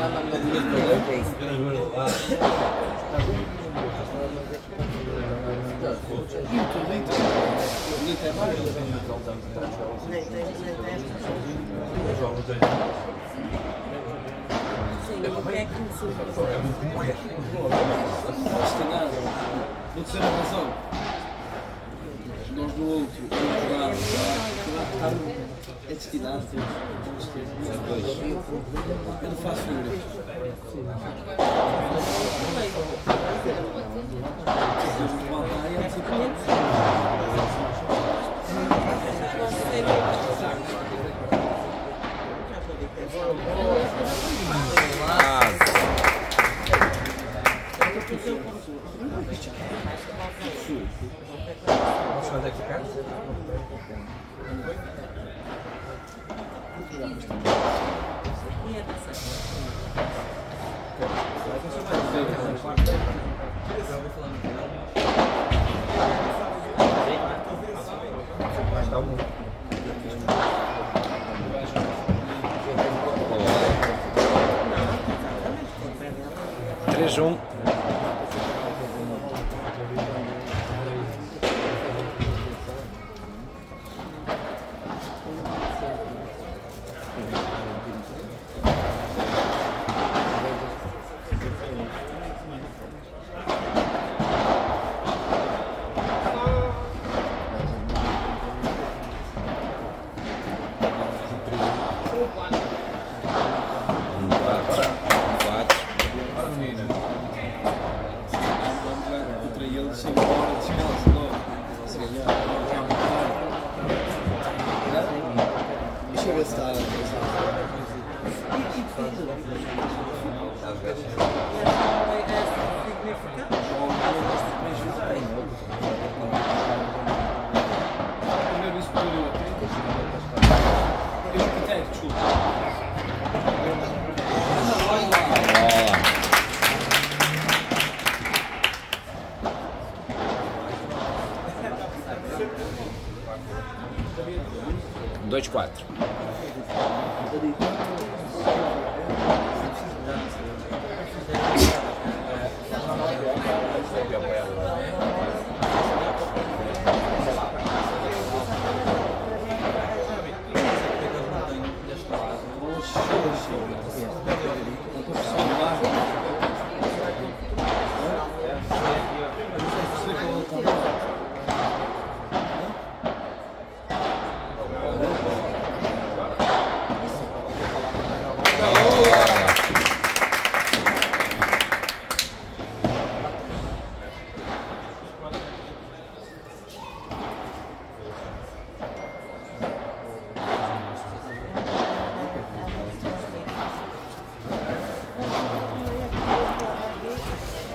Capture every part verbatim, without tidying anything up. Vou dizer a razão. Nós no outro, é destinado, vamos ter dois. Eu não faço três um. dois quatro.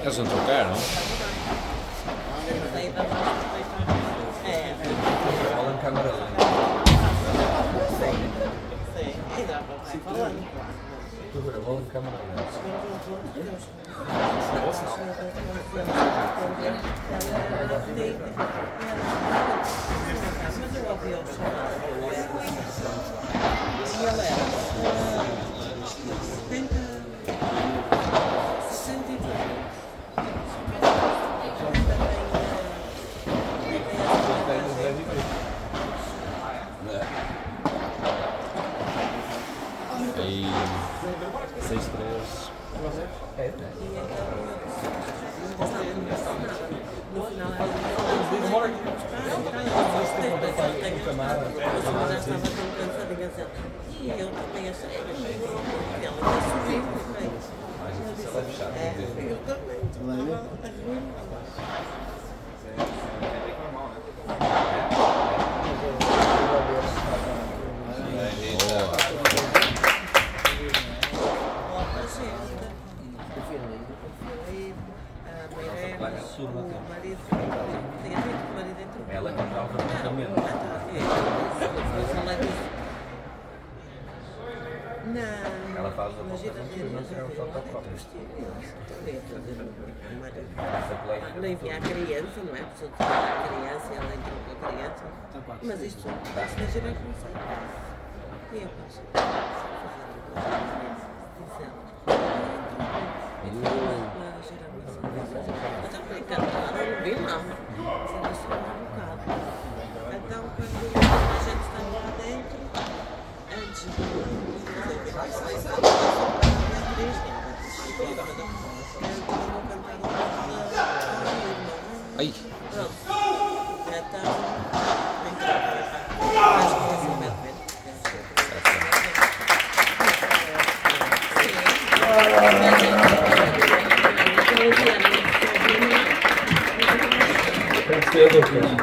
Eles não trocaram, não? É. Falando que agora não sei. Sei. Ainda vai falando. Estou gravando câmera lenta. Mas isto já está gerando um conceito. E eu acho que fazer uma coisa africana, eu vi lá, você deixou lá no carro. Então, quando a gente está lá dentro, é de... Vai sair, sai, sai, sai, Thank you.